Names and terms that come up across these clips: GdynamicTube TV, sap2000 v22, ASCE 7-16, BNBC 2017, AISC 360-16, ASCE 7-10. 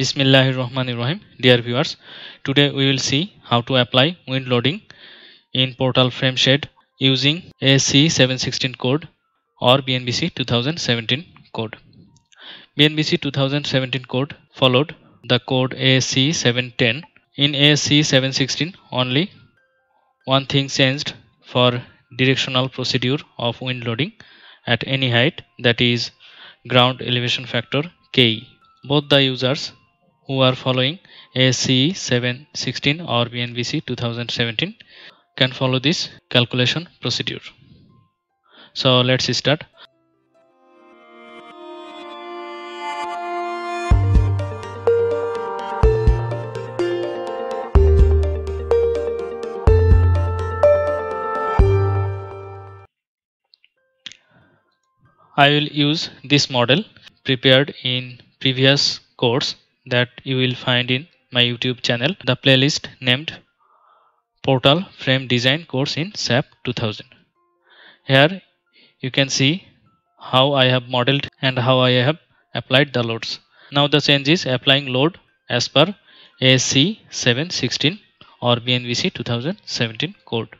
Bismillahirrahmanirrahim. Dear viewers, today we will see how to apply wind loading in portal frameshed using ASCE 7-16 code or BNBC 2017 code. BNBC 2017 code followed the code ASCE 7-10. In ASCE 7-16 only one thing changed for directional procedure of wind loading at any height, that is ground elevation factor KE. Both the users who are following ASCE 7-16 or BNBC 2017 can follow this calculation procedure. So let's start. I will use this model prepared in previous course that you will find in my YouTube channel. The playlist named Portal Frame Design course in SAP 2000. Here you can see how I have modeled and how I have applied the loads. Now the change is applying load as per ASCE 7-16 or BNBC 2017 code.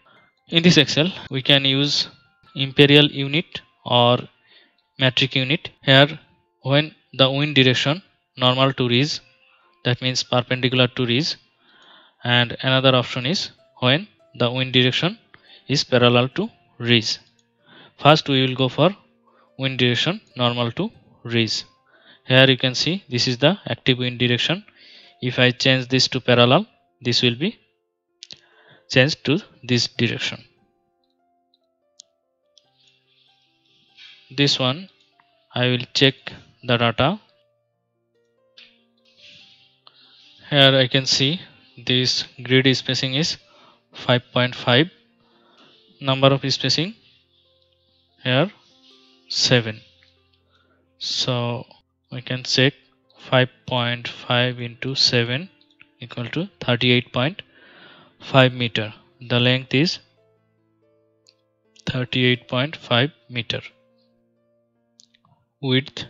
In this Excel we can use imperial unit or metric unit. Here when the wind direction normal to rise, that means perpendicular to rise, and another option is when the wind direction is parallel to rise. First we will go for wind direction normal to rise. Here you can see this is the active wind direction. If I change this to parallel, this will be changed to this direction. This one I will check the data. Here I can see this grid spacing is 5.5, number of spacing here 7. So we can check 5.5 into 7 equal to 38.5 meter. The length is 38.5 meter. Width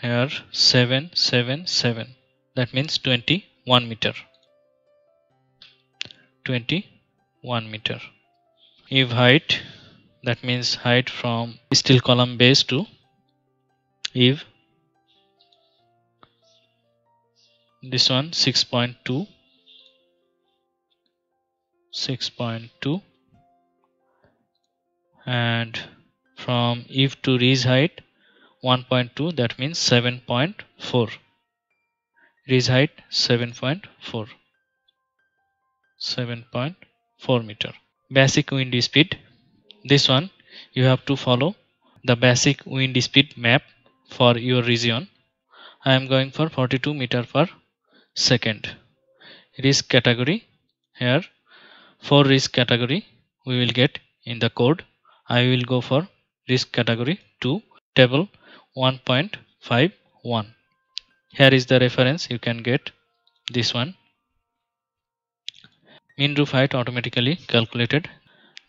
here 7, 7, 7, that means 21 meter. If height, that means height from steel column base to eave, this one 6.2, and from eave to ridge height 1.2, that means 7.4. Ridge height 7.4 meter. Basic wind speed, this one you have to follow the basic wind speed map for your region. I am going for 42 meter per second. Risk category, here for risk category we will get in the code. I will go for risk category 2, table 1.51. Here is the reference, you can get this one. Mean roof height automatically calculated,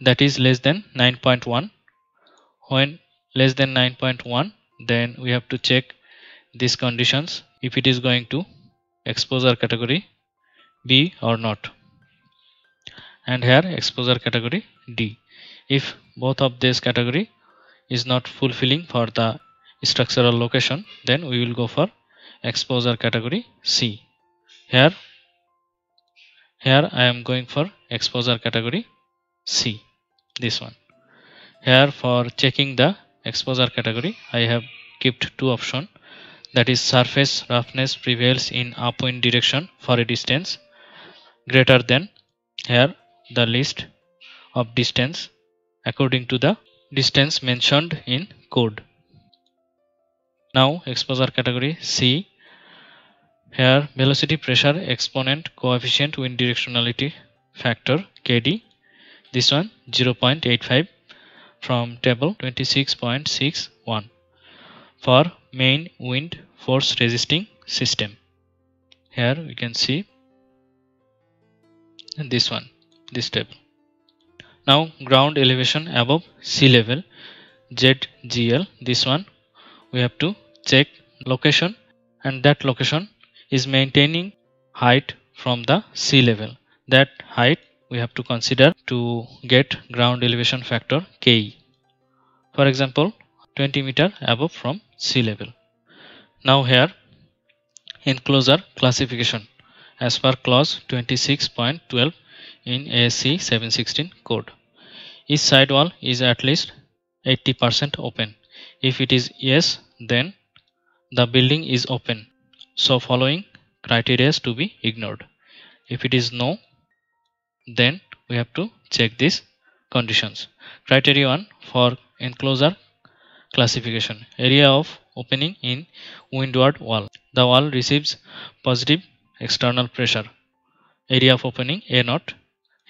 that is less than 9.1. when less than 9.1, then we have to check these conditions if it is going to exposure category B or not, and here exposure category D. If both of this category is not fulfilling for the structural location, then we will go for exposure category C. Here I am going for exposure category C, this one. Here for checking the exposure category I have kept two options, that is surface roughness prevails in upwind direction for a distance greater than, here the list of distance according to the distance mentioned in code. Now exposure category C, here velocity, pressure, exponent, coefficient, wind directionality factor KD, this one 0.85 from table 26.61 for main wind force resisting system. Here we can see this one, this table. Now ground elevation above sea level ZGL, this one we have to check location and that location is maintaining height from the sea level. That height we have to consider to get ground elevation factor Ke. For example, 20 meter above from sea level. Now here enclosure classification as per clause 26.12 in ASCE 7-16 code. Each side wall is at least 80% open. If it is yes, then the building is open. So following criteria is to be ignored. If it is no, then we have to check these conditions. Criteria 1 for enclosure classification: area of opening in windward wall. The wall receives positive external pressure. Area of opening A0.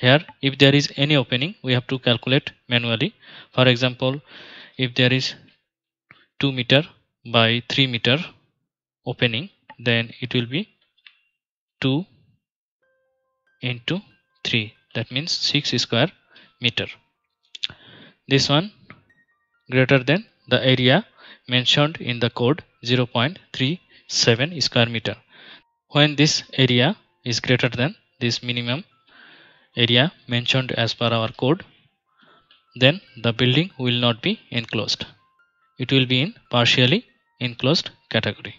Here if there is any opening we have to calculate manually. For example, if there is 2 meter by 3 meter opening, then it will be 2 into 3, that means 6 square meter. This one greater than the area mentioned in the code 0.37 square meter. When this area is greater than this minimum area mentioned as per our code, then the building will not be enclosed. It will be in partially enclosed category.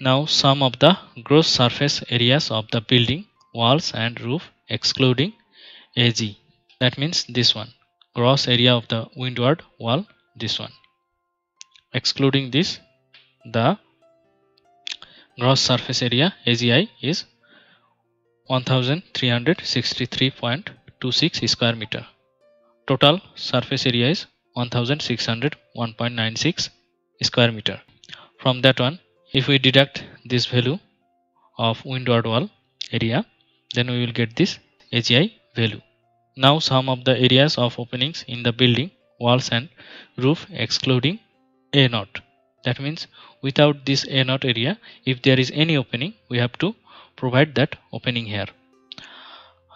Now sum of the gross surface areas of the building, walls and roof excluding AG. That means this one, gross area of the windward wall, this one. Excluding this, the gross surface area AGI is 1363.26 square meter. Total surface area is 1601.96 square meter. From that one, if we deduct this value of windward wall area, then we will get this AGI value. Now sum of the areas of openings in the building, walls and roof excluding A0. That means without this A0 area, if there is any opening, we have to provide that opening here.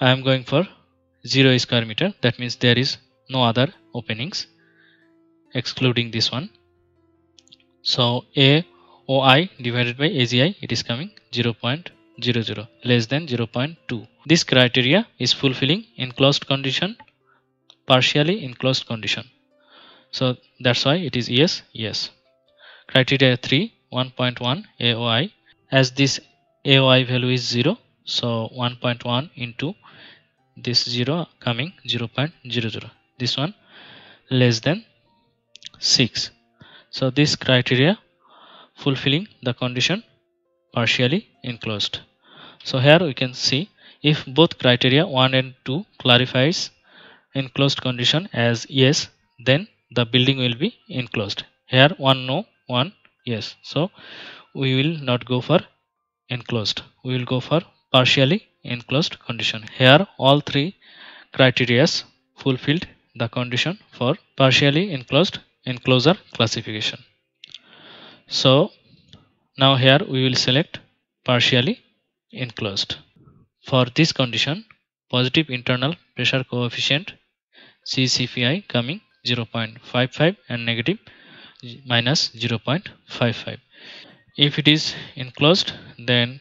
I am going for 0 square meter. That means there is no other openings excluding this one. So AOI divided by AGI, it is coming 0.00, less than 0.2. This criteria is fulfilling enclosed condition, partially enclosed condition. So that's why it is yes, yes. Criteria 3, 1.1 AOI. As this AOI value is 0, so 1.1 into this 0 coming 0.00. This one less than 6. So this criteria fulfilling the condition partially enclosed. So here we can see if both criteria 1 and 2 clarifies enclosed condition as yes, then the building will be enclosed. Here one no, one yes. So we will not go for enclosed. We will go for partially enclosed condition. Here all three criteria fulfilled the condition for partially enclosed enclosure classification. So now here we will select partially enclosed. For this condition, positive internal pressure coefficient CCPI coming 0.55 and negative minus 0.55. If it is enclosed, then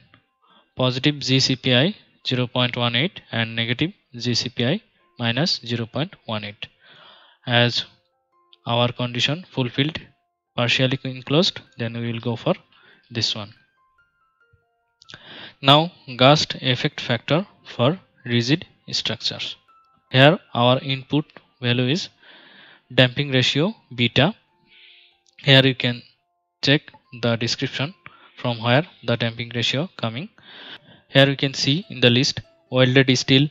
positive GCPI 0.18 and negative GCPI minus 0.18. As our condition fulfilled partially enclosed, then we will go for this one. Now gust effect factor for rigid structures. Here our input value is damping ratio beta. Here you can check the description from where the damping ratio coming. Here you can see in the list welded steel,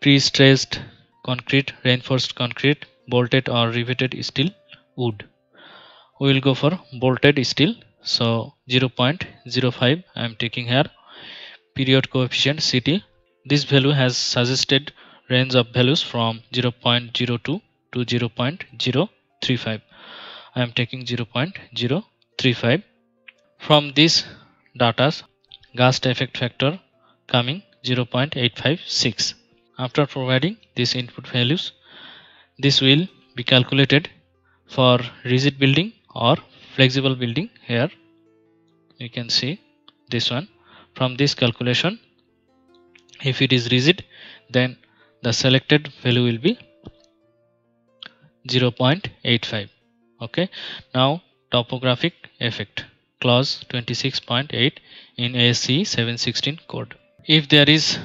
pre-stressed concrete, reinforced concrete, bolted or riveted steel, wood. We will go for bolted steel. So 0.05 I am taking here. Period coefficient CT. This value has suggested range of values from 0.02 to 0.035. I am taking 0.035. From this data, gust effect factor coming 0.856. After providing these input values, this will be calculated for rigid building or flexible building here. you can see this one. From this calculation, if it is rigid, then the selected value will be 0.85. okay, now topographic effect, clause 26.8 in ASCE 7-16 code. If there is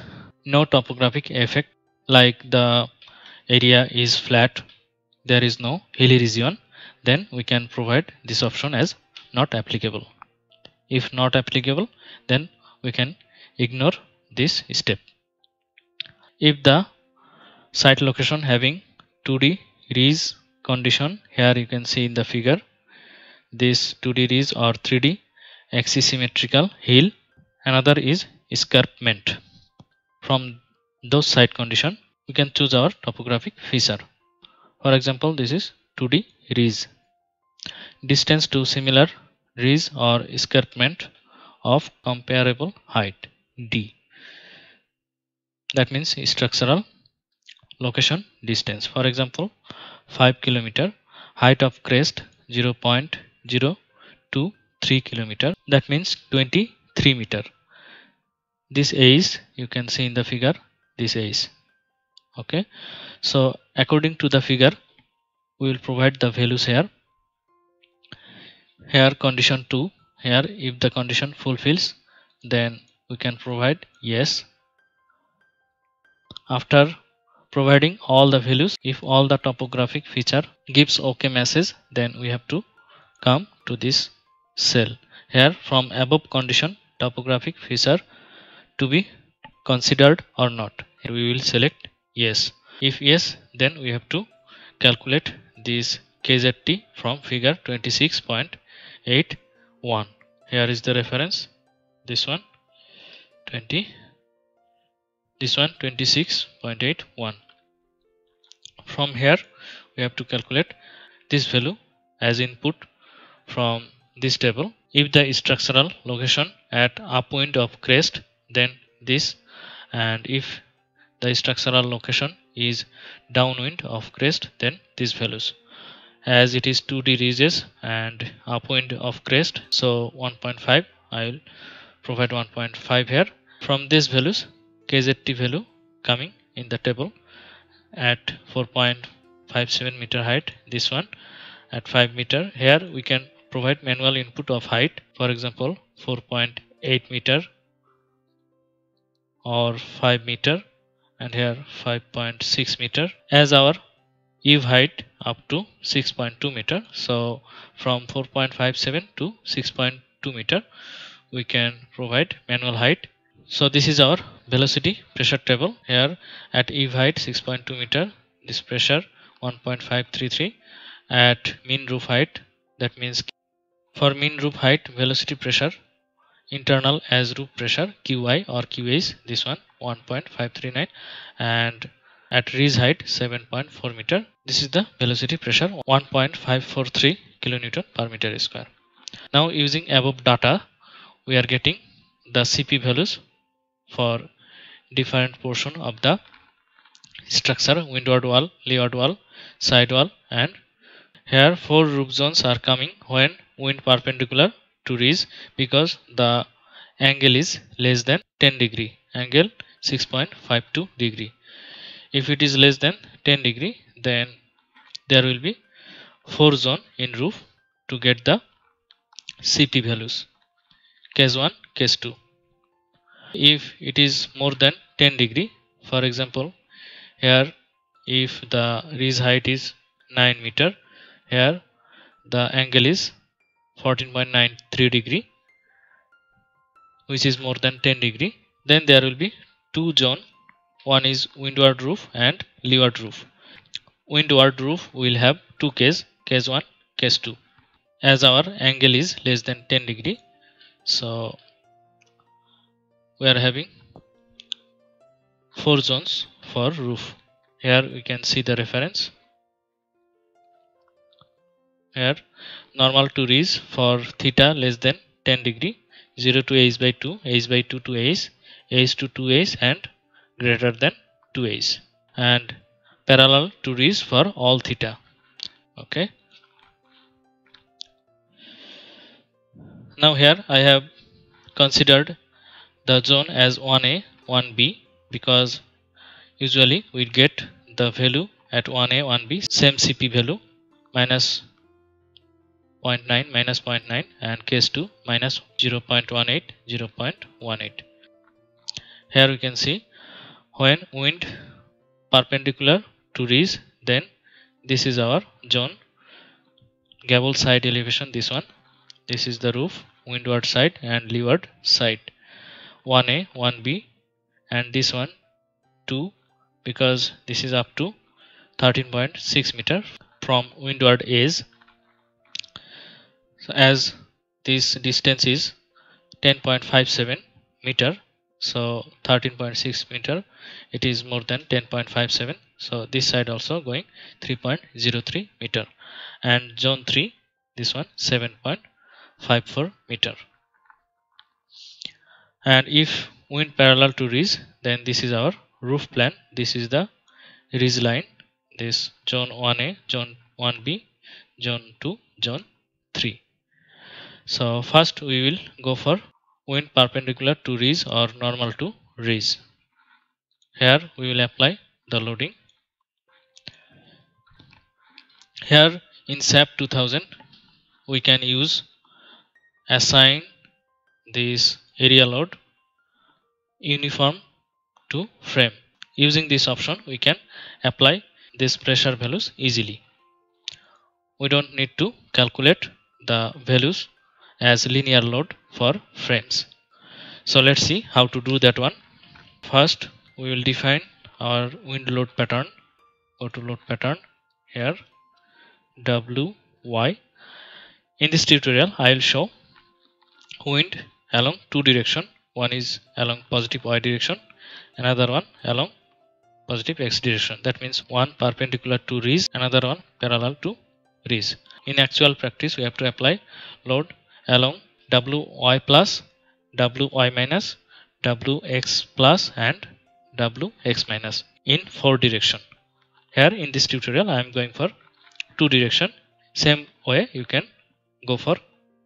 no topographic effect, like the area is flat, there is no hilly region, then we can provide this option as not applicable. If not applicable, then we can ignore this step. If the site location having 2D ridge condition, here you can see in the figure, this 2D ridge or 3D axis symmetrical hill, another is escarpment. From those site condition, we can choose our topographic feature. For example, this is 2D ridge. Distance to similar ridge or escarpment of comparable height, D. That means structural location distance. For example, 5 km, height of crest 0.023 km. That means 23 meter. This AISC you can see in the figure, this AISC. Okay, so according to the figure, we will provide the values here. Here condition 2, here if the condition fulfills, then we can provide yes. After providing all the values, if all the topographic feature gives OK message, then we have to come to this cell. Here from above condition, topographic feature to be considered or not, we will select yes. If yes, then we have to calculate this KZT from figure 26.81. Here is the reference, this one 20, this one 26.81. From here we have to calculate this value as input from this table. If the structural location at upwind of crest, then this, and if the structural location is downwind of crest, then these values. As it is 2D ridges and upwind of crest, so 1.5, I will provide 1.5 here. From these values, KZT value coming in the table at 4.57 meter height, this one at 5 meter. Here we can provide manual input of height, for example 4.8 meter or 5 meter, and here 5.6 meter as our eave height up to 6.2 meter. So from 4.57 to 6.2 meter we can provide manual height. So this is our velocity pressure table. Here at eave height 6.2 meter, this pressure 1.533. at mean roof height, that means for mean roof height velocity pressure internal as roof pressure QI or QH, this one 1.539, and at ridge height 7.4 meter. This is the velocity pressure 1.543 kilonewton per meter square. Now using above data, we are getting the CP values for different portion of the structure, windward wall, leeward wall, side wall, and here 4 roof zones are coming when wind perpendicular to ridge, because the angle is less than 10 degree, angle 6.52 degree. If it is less than 10 degree, then there will be 4 zone in roof to get the CP values, case 1, case 2. If it is more than 10 degree, for example, here if the ridge height is 9 meter, here the angle is 14.93 degree, which is more than 10 degree, then there will be 2 zone. One is windward roof and leeward roof. Windward roof will have 2 case, case 1, case 2, as our angle is less than 10 degree. So we are having 4 zones for roof. Here we can see the reference. Here normal to ridge for theta less than 10 degree, 0 to H by 2, H by 2 to H, H to 2H, and greater than 2H, and parallel to ridge for all theta. Okay, Now here I have considered the zone as 1A, 1B because usually we get the value at 1A, 1B, same CP value minus 0.9, minus 0.9, and case 2 minus 0.18, 0.18. Here we can see when wind perpendicular to ridge, then this is our zone. Gable side elevation, this one, this is the roof, windward side and leeward side, 1A, 1B, and this one 2 because this is up to 13.6 meter from windward edge. So as this distance is 10.57 meter, so 13.6 meter, it is more than 10.57. So this side also going 3.03 meter, and zone 3, this one 7.54 meter. And if wind parallel to ridge, then this is our roof plan. This is the ridge line. This zone 1A, zone 1B, zone 2, zone 3. So first we will go for wind perpendicular to ridge or normal to ridge. Here we will apply the loading. Here in SAP 2000 we can use assign this area load uniform to frame. Using this option we can apply these pressure values easily. We don't need to calculate the values as linear load for frames. So let's see how to do that one. First we will define our wind load pattern. Go to load pattern, here WY. In this tutorial I will show wind along two direction. One is along positive Y direction, another one along positive X direction. That means one perpendicular to ridge, another one parallel to ridge. In actual practice we have to apply load along WY plus, WY minus, WX plus and WX minus in 4 direction. Here in this tutorial I am going for 2 direction. Same way you can go for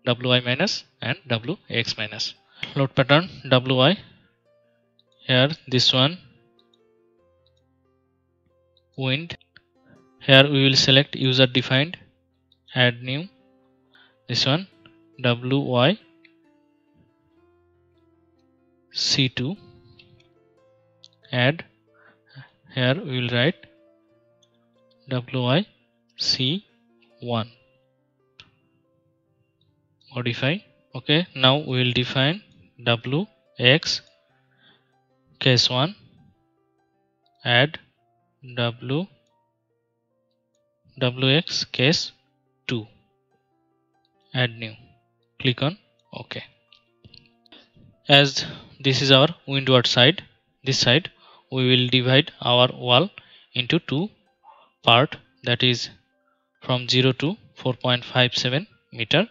WY minus and WX minus. Load pattern WY, here this one wind. Here we will select user defined, add new, this one WY C2, add. Here we will write WY C1, modify. Okay, now we will define WX case 1, add WX case 2, add new, click on OK. As this is our windward side, this side we will divide our wall into two part, that is from 0 to 4.57 meter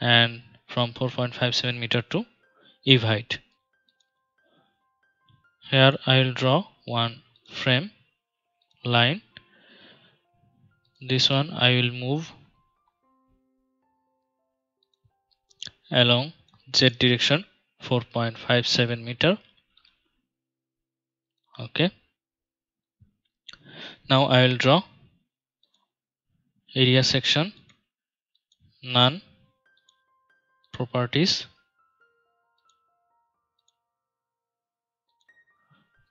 and from 4.57 meter to eve height. Here I will draw one frame line. This one I will move along Z direction 4.57 meter. Okay. Now I will draw area section, none, properties,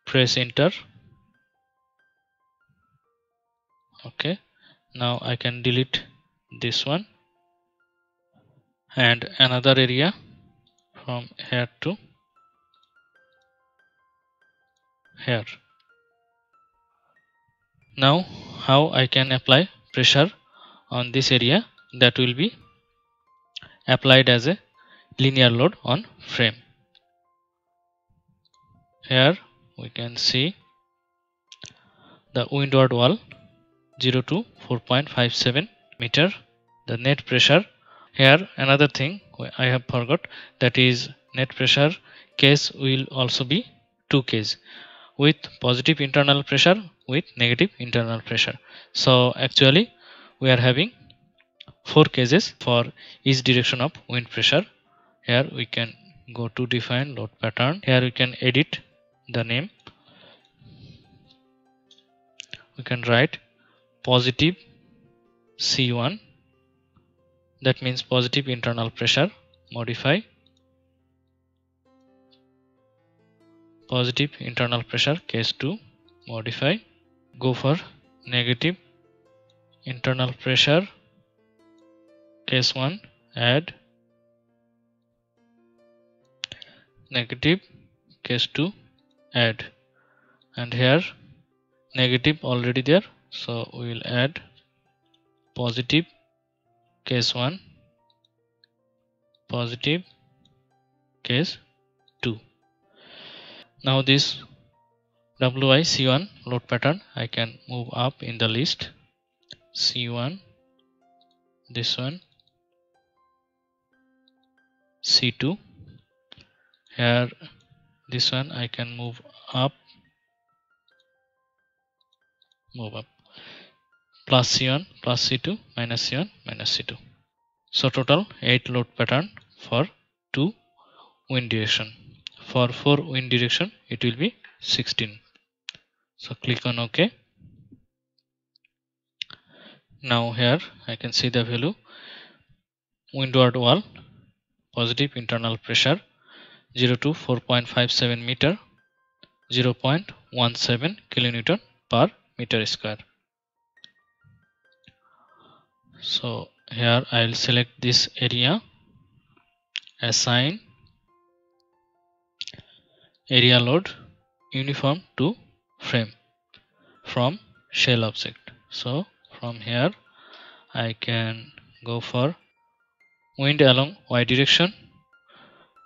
press enter. Okay. Now I can delete this one and another area from here to here. Now how I can apply pressure on this area, that will be applied as a linear load on frame. Here we can see the windward wall 0 to 4.57 meter, the net pressure. Here another thing I have forgot, that is net pressure case will also be 2 case, with positive internal pressure, with negative internal pressure. So actually we are having 4 cases for each direction of wind pressure Here we can go to define load pattern. Here we can edit the name. We can write positive C1, that means positive internal pressure. Modify positive internal pressure case 2. Modify, go for negative internal pressure case 1. Add negative case 2. Add, and here negative already there, so we will add positive case 1, positive case 2. Now this WIC1 load pattern I can move up in the list. C1, this one, C2, here this one I can move up, plus C1, plus C2, minus C1, minus C2. So total 8 load pattern for 2 wind direction. For 4 wind direction it will be 16. So click on OK. Now here I can see the value. Windward wall, positive internal pressure 0 to 4.57 meter, 0.17 kilonewton per meter square. So here I will select this area, assign area load uniform to frame from shell object. So from here I can go for wind along y direction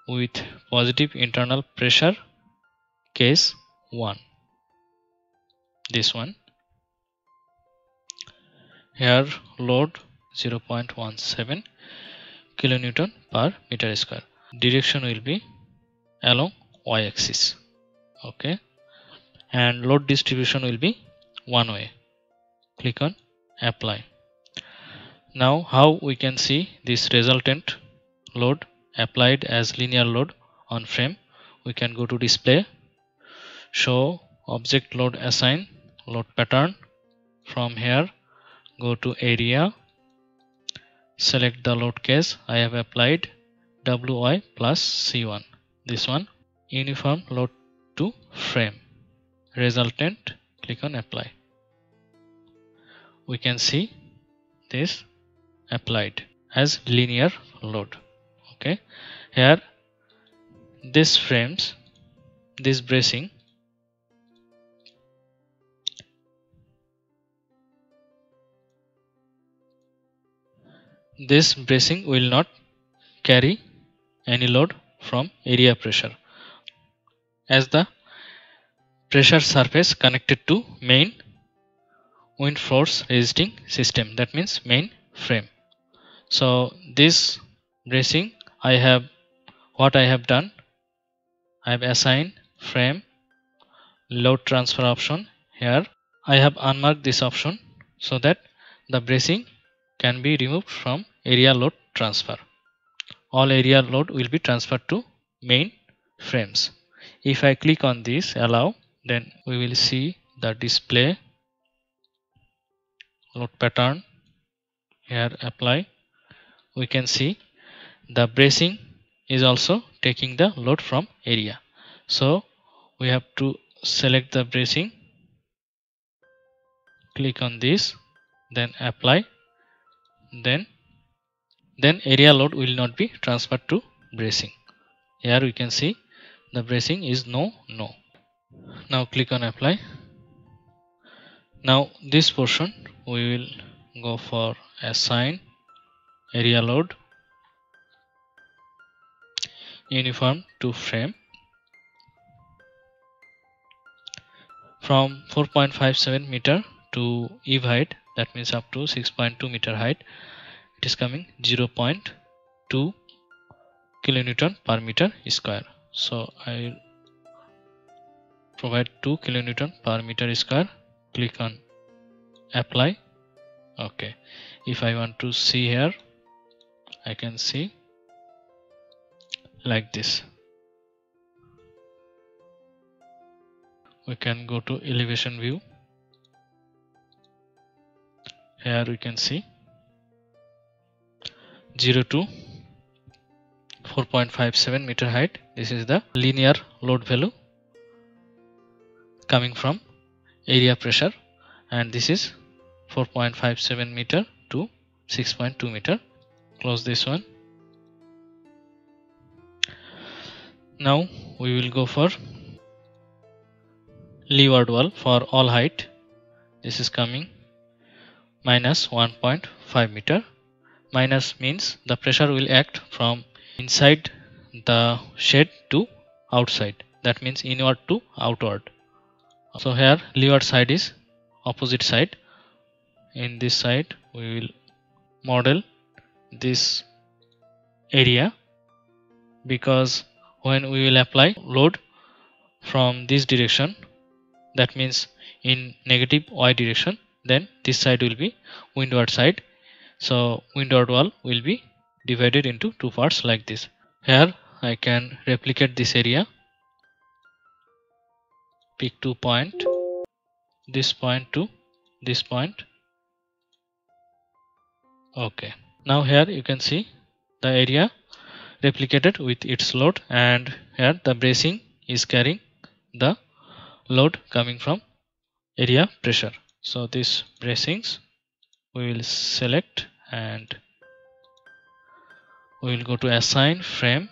with positive internal pressure case 1, this one. Here load 0.17 kilonewton per meter square. Direction will be along y axis. Okay, and load distribution will be one way. Click on apply. Now how we can see this resultant load applied as linear load on frame? We can go to display, show object load, assign load pattern. From here go to area, select the load case. I have applied WI plus C1, this one, uniform load to frame, resultant. Click on apply. We can see this applied as linear load. Okay, here this frames, this bracing will not carry any load from area pressure, as the pressure surface connected to main wind force resisting system, that means main frame. So this bracing, I have assigned frame load transfer option. Here I have unmarked this option so that the bracing can be removed from area load transfer. All area load will be transferred to main frames. If I click on this allow, then we will see the display load pattern. Here apply, we can see the bracing is also taking the load from area. So we have to select the bracing, click on this, then apply, then area load will not be transferred to bracing. Here we can see the bracing is no. Now click on apply. Now this portion we will go for assign area load uniform to frame from 4.57 meter to eve height, that means up to 6.2 meter height. It is coming 0.2 kilonewton per meter square. So I will provide 2 kilonewton per meter square. Click on apply. Okay, if I want to see here, I can see like this. We can go to elevation view. Here we can see 0 to 4.57 meter height. This is the linear load value coming from area pressure, and this is 4.57 meter to 6.2 meter. Close this one. Now we will go for leeward wall for all height. This is coming minus 1.5 meter. Minus means the pressure will act from inside the shed to outside, that means inward to outward. So here leeward side is opposite side. In this side we will model this area, because when we will apply load from this direction, that means in negative y direction, then this side will be windward side. So windward wall will be divided into two parts like this. Here I can replicate this area, pick 2 points, this point to this point. Okay, now here you can see the area replicated with its load, and here the bracing is carrying the load coming from area pressure. So these bracings we will select and we will go to assign frame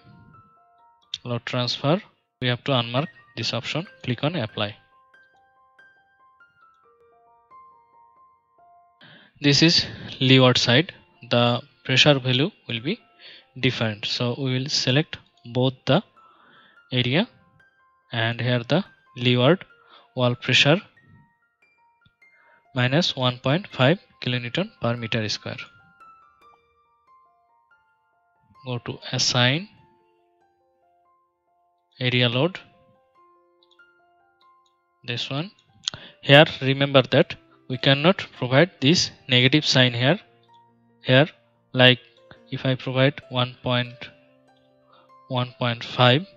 load transfer. We have to unmark this option, click on apply. This is leeward side. The pressure value will be different, so we will select both the area, and here the leeward wall pressure minus 1.5 kilonewton per meter square. Go to assign area load, this one. Here remember that we cannot provide this negative sign here. Here like if I provide 1.5,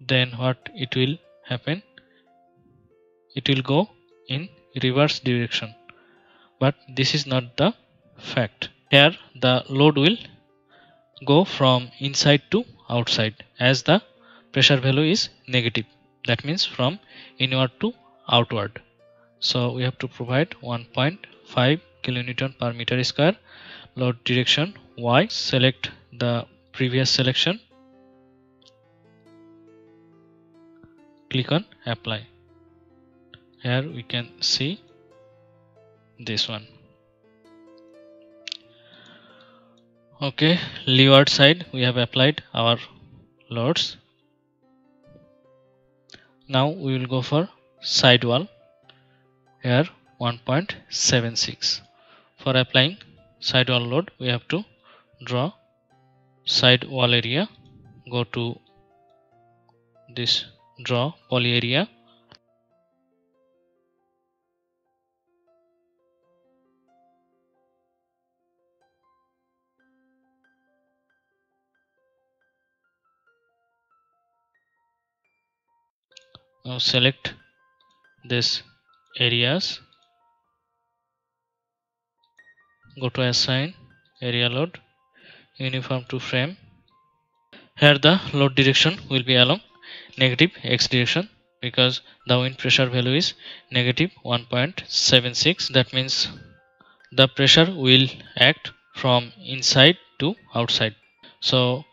then what it will happen, it will go in reverse direction, but this is not the fact. Here the load will go from inside to outside as the pressure value is negative, that means from inward to outward. So we have to provide 1.5 kilonewton per meter square, load direction y. Select the previous selection, click on apply. Here we can see this one. Okay, leeward side we have applied our loads. Now we will go for side wall. Here 1.76. For applying side wall load we have to draw side wall area. Go to this draw poly area. Now select this areas, go to assign area load, uniform to frame. Here the load direction will be along negative x direction, because the wind pressure value is negative 1.76. that means the pressure will act from inside to outside. So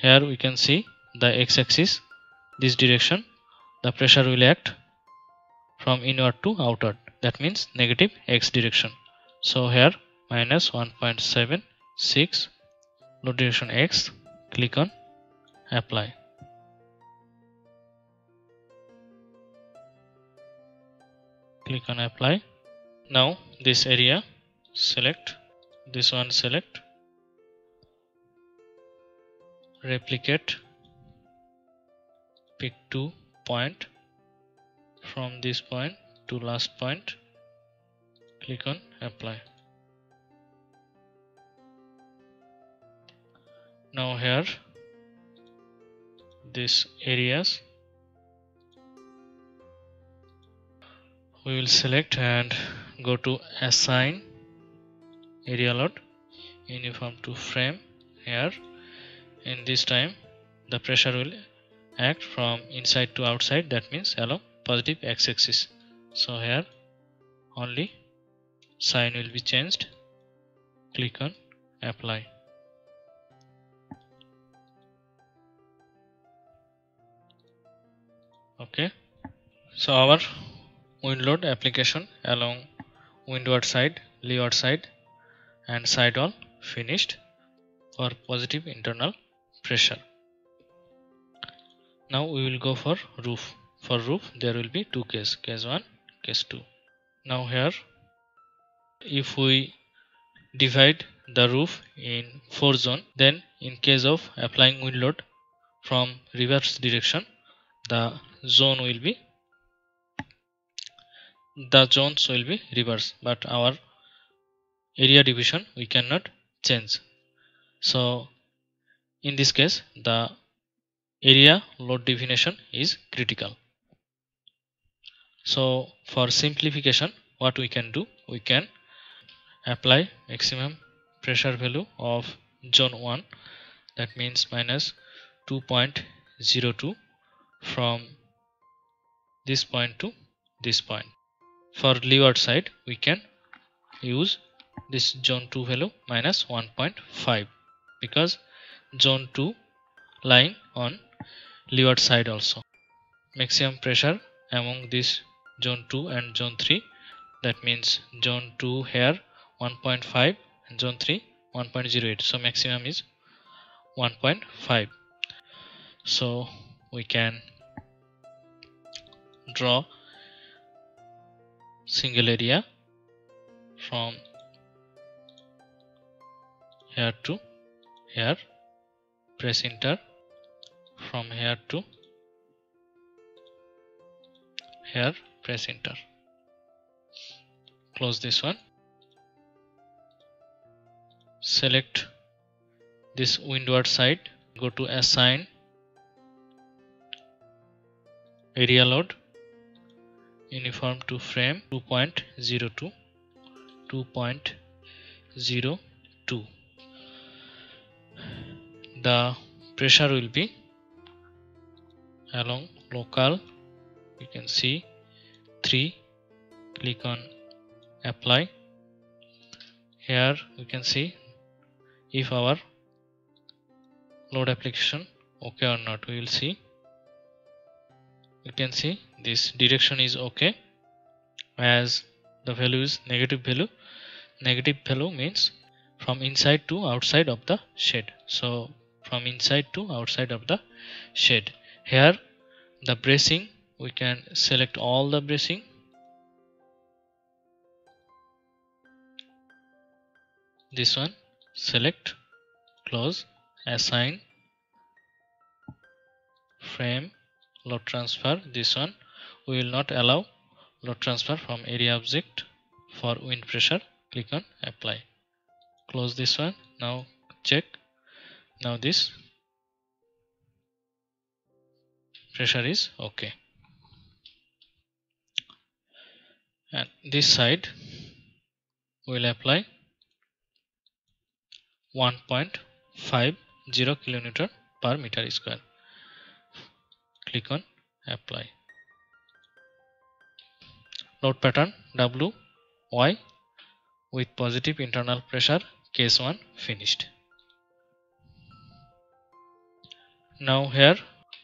here we can see the x-axis, this direction the pressure will act from inward to outward, that means negative x direction. So here minus 1.76, load direction x, click on apply. Click on apply. Now this area select, this one select, replicate, pick 2 points from this point to last point, click on apply. now here these areas we will select and go to assign area lot uniform to frame. Here in this time the pressure will act from inside to outside, that means along positive x-axis. So here only sign will be changed. Click on apply. Okay, so our wind load application along windward side, leeward side and side all finished for positive internal pressure. Now we will go for roof. For roof there will be two cases, case 1, case 2. Now here if we divide the roof in 4 zones, then in case of applying wind load from reverse direction, the zones will be reversed, but our area division we cannot change. So in this case the area load definition is critical. So for simplification what we can do, we can apply maximum pressure value of zone 1, that means minus 2.02 from this point to this point. For leeward side we can use this zone 2 value minus 1.5 because zone 2 lying on leeward side also. Maximum pressure among this zone 2 and zone 3, that means zone 2 here 1.5 and zone 3 1.08, so maximum is 1.5. So we can draw single area from here to here, press enter, from here to here press enter, close this one, select this windward side, go to assign area load uniform to frame 2.02. The pressure will be along local, you can see 3. Click on apply. Here we can see if our load application okay or not. We will see, you can see this direction is okay as the value is negative value. Negative value means from inside to outside of the shed. So from inside to outside of the shed. Here the bracing, we can select all the bracing. This one select, close, assign, frame, load transfer. This one we will not allow load transfer from area object for wind pressure. Click on apply, close this one. Now check, now this pressure is okay. And this side we will apply 1.50 kilometer per meter square. Click on apply. Load pattern W, Y with positive internal pressure, case 1 finished. Now here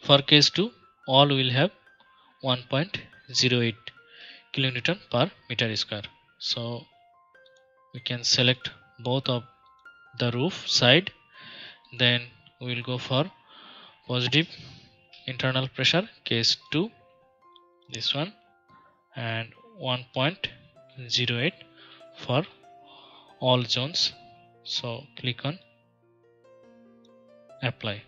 for case 2 all will have 1.08 kilonewton per meter square. So we can select both of the roof side, then we will go for positive internal pressure case 2, this one, and 1.08 for all zones. So click on apply.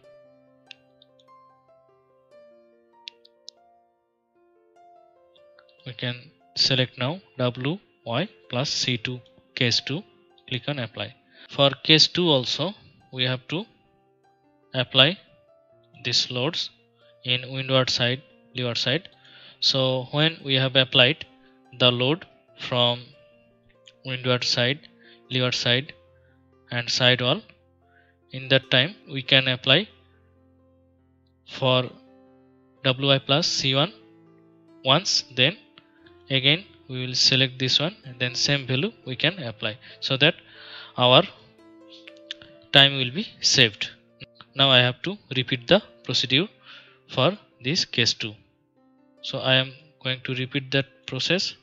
We can select now W, Y plus C2 case 2. Click on apply. For case 2 also we have to apply these loads in windward side, leeward side. So when we have applied the load from windward side, leeward side and sidewall, in that time we can apply for wi plus c1 once, then again we will select this one and then same value we can apply, so that our time will be saved. Now I have to repeat the procedure for this case 2. So I am going to repeat that process.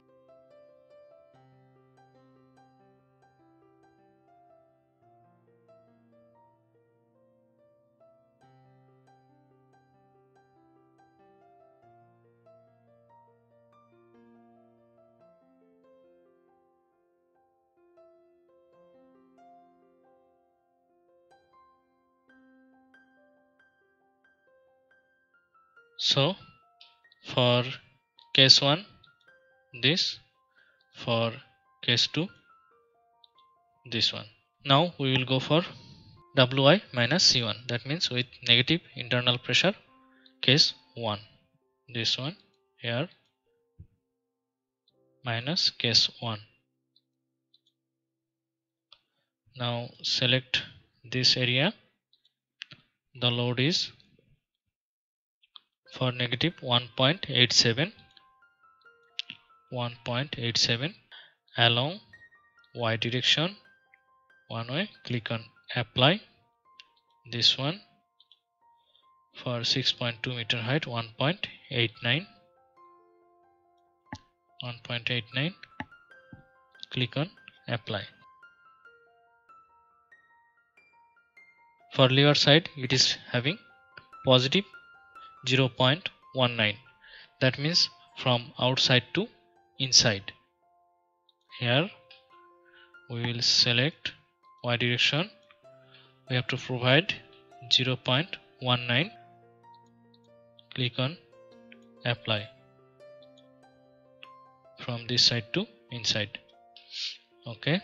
So for case 1 this, for case 2 this one. Now we will go for wi minus c1, that means with negative internal pressure case 1, this one here, minus case 1. Now select this area, the load is for negative 1.87 along y direction one way, click on apply. This one for 6.2 meter height, 1.89, click on apply. For leeward side it is having positive 0.19, that means from outside to inside. Here we will select y direction, we have to provide 0.19, click on apply, from this side to inside. Okay,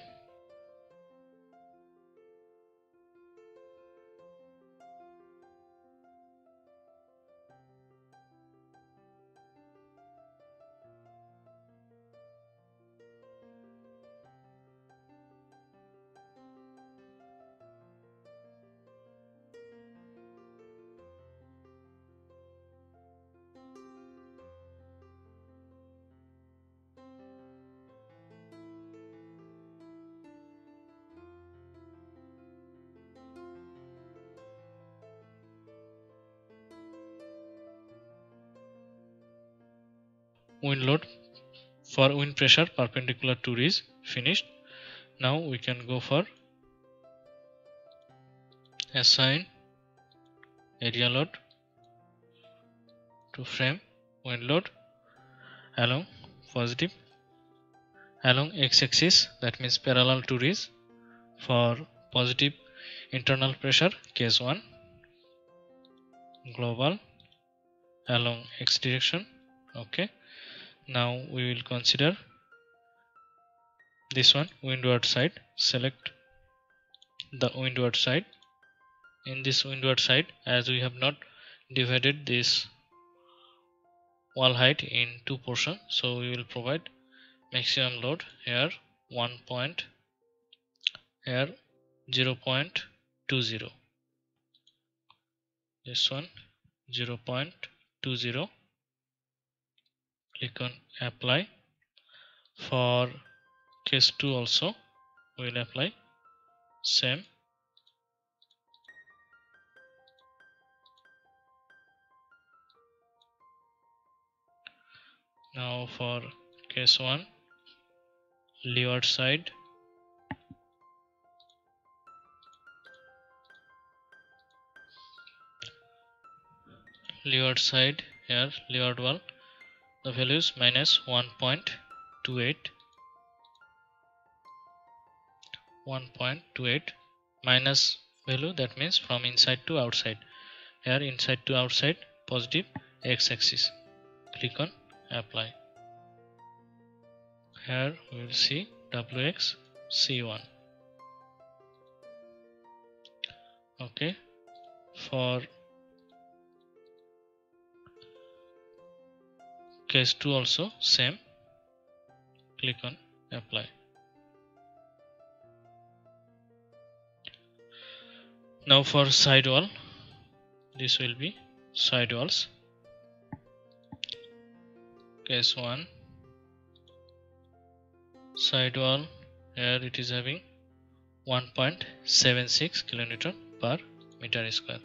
wind load for wind pressure perpendicular to is finished. Now we can go for assign area load to frame wind load along positive along x-axis, that means parallel to is, for positive internal pressure case 1 global along x direction. Okay, now we will consider this one windward side. Select the windward side. In this windward side, as we have not divided this wall height in two portions, so we will provide maximum load here 1 point, here 0.20, this one 0.20, click on apply. For case 2 also we will apply same. Now for case 1 leeward side, leeward side, here leeward wall, the value is minus 1.28, minus value, that means from inside to outside. Here inside to outside positive x-axis, click on apply. Here we will see wx c1. Okay, for case 2 also same. Click on apply. Now for side wall, this will be side walls. Case 1 side wall, here it is having 1.76 kN per meter square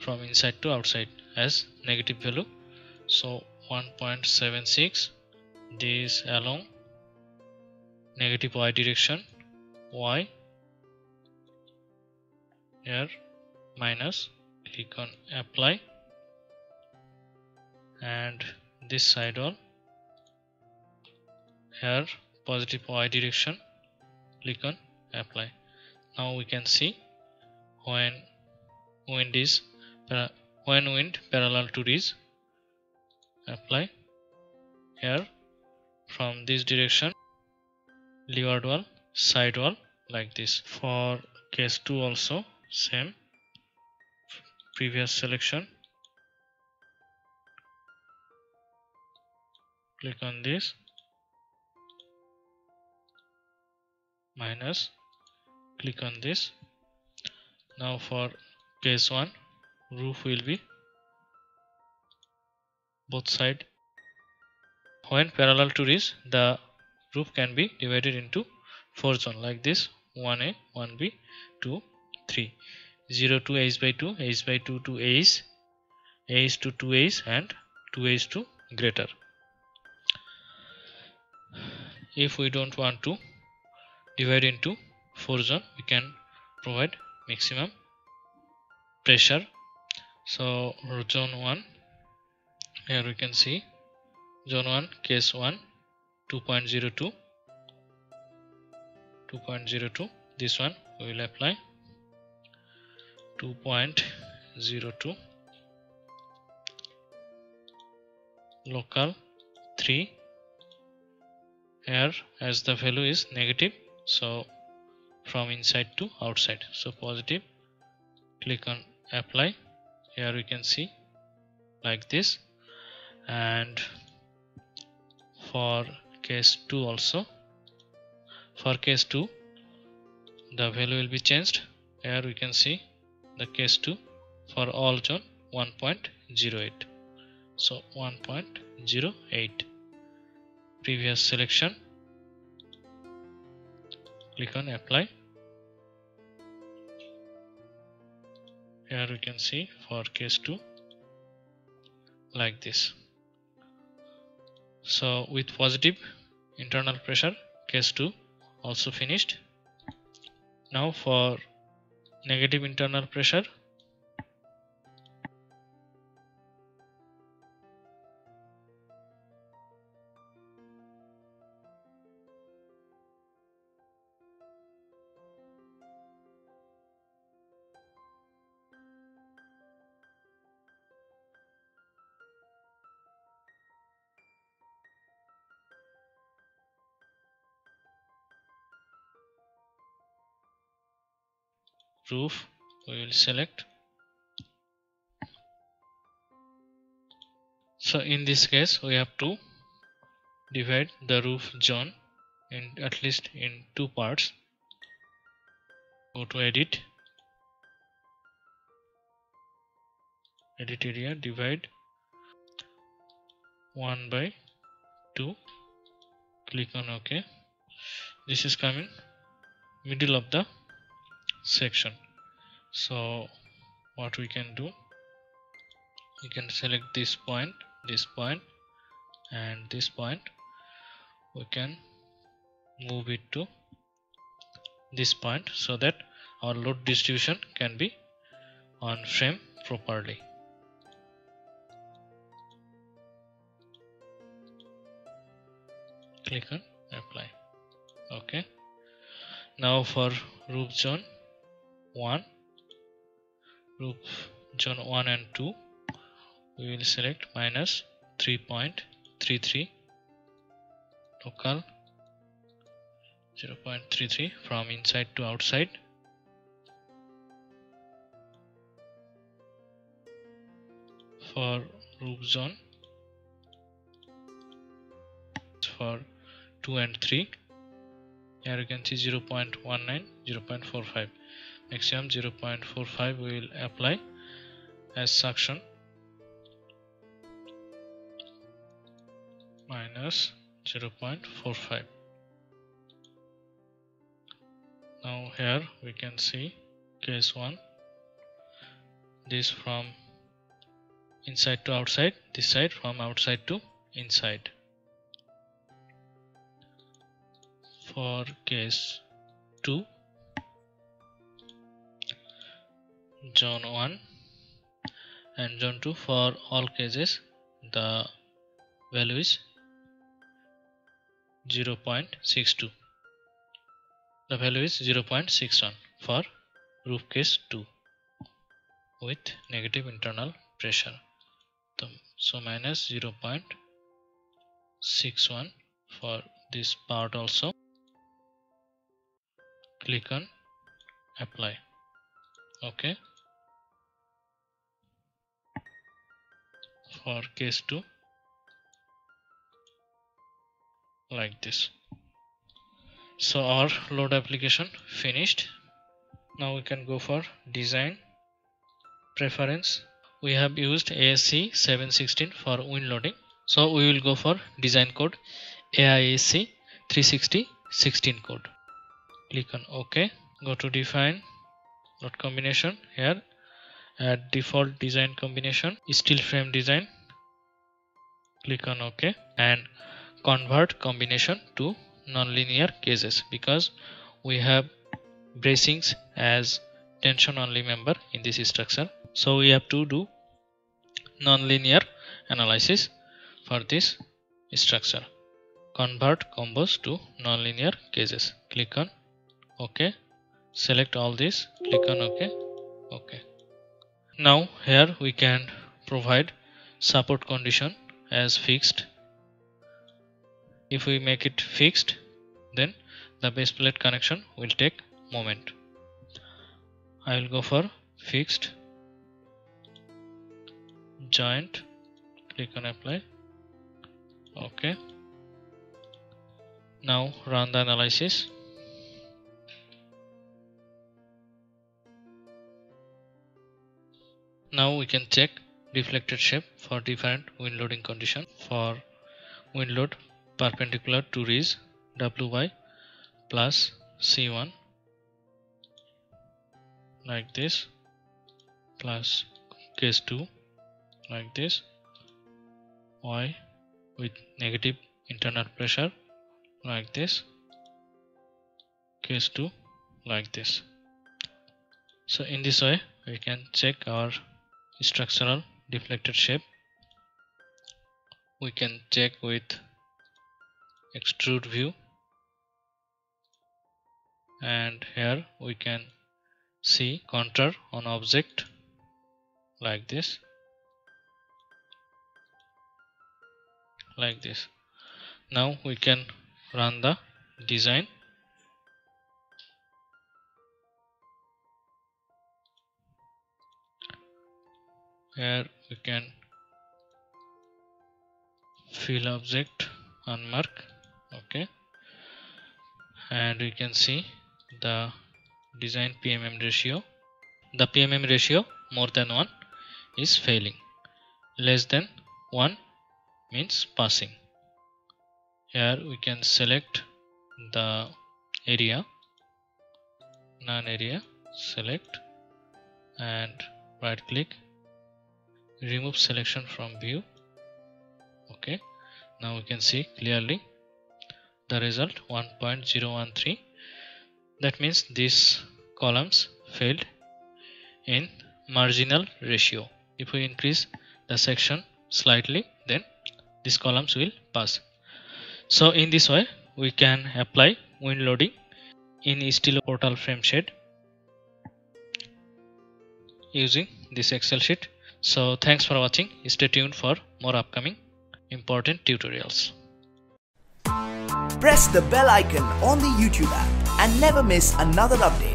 from inside to outside as negative value. So 1.76, this along negative y direction, y, here minus, click on apply, and this side wall here positive y direction, click on apply. Now we can see when wind parallel to this, apply. Here from this direction leeward wall, side wall, like this. For case 2 also same, previous selection, click on this, minus, click on this. Now for case 1, roof will be both side. When parallel to this, the roof can be divided into 4 zones like this: 1A, 1B, 2, 3, 0 to H by 2, H by 2 to H, H to 2H, and 2H to greater. If we don't want to divide into 4 zone, we can provide maximum pressure. So zone 1, here we can see zone 1, case 1, 2.02, this one we will apply 2.02, local 3, here as the value is negative, so from inside to outside, so positive, click on apply. Here we can see like this. And for case 2 also, for case 2 the value will be changed. Here we can see the case 2 for all zone 1.08, so 1.08, previous selection, click on apply. Here we can see for case 2 like this. So with positive internal pressure, case 2 also finished. Now for negative internal pressure, roof we will select. So in this case we have to divide the roof zone in at least in 2 parts. Go to edit, edit area, divide 1 by 2, click on OK. This is coming middle of the section, so what we can do, we can select this point, this point, and this point. We can move it to this point so that our load distribution can be on frame properly. Click on apply. Okay, now for roof zone 1, roof zone 1 and 2, we will select minus 3.33, local 0.33 from inside to outside, for group zone for 2 and 3. Here you can see 0.19, 0.45. Maximum 0.45 we will apply as suction minus 0.45. Now here we can see case 1, this from inside to outside, this side from outside to inside. For case 2, zone 1 and zone 2, for all cases the value is 0.62. The value is 0.61 for roof case 2 with negative internal pressure. So minus 0.61 for this part also. Click on apply. OK. For case 2, like this. So our load application finished. Now we can go for design preference. We have used ASCE 7-16 for wind loading, so we will go for design code AISC 360-16 code. Click on OK. Go to define load combination. Here at default design combination steel frame design. Click on OK and convert combination to nonlinear cases, because we have bracings as tension only member in this structure, so we have to do nonlinear analysis for this structure. Convert combos to nonlinear cases. Click on OK. Select all this. Click on OK. OK. Now here we can provide support condition as fixed. If we make it fixed, then the base plate connection will take moment. I will go for fixed joint. Click on apply. OK. Now run the analysis. Now we can check deflected shape for different wind loading condition. For wind load perpendicular to ridge WY plus C1, like this, plus case 2 like this, Y with negative internal pressure like this, case 2 like this. So in this way we can check our structural deflected shape. We can check with extrude view, and here we can see contour on object like this, like this. Now we can run the design. Here we can fill object, unmark. OK, and we can see the design PMM ratio. The PMM ratio more than 1 is failing, less than 1 means passing. Here we can select the area, non-area, select and right click, remove selection from view. OK, now we can see clearly the result 1.013. that means these columns failed in marginal ratio. If we increase the section slightly, then these columns will pass. So in this way we can apply wind loading in steel portal frame shed using this Excel sheet. So thanks for watching. Stay tuned for more upcoming important tutorials. Press the bell icon on the YouTube app and never miss another update.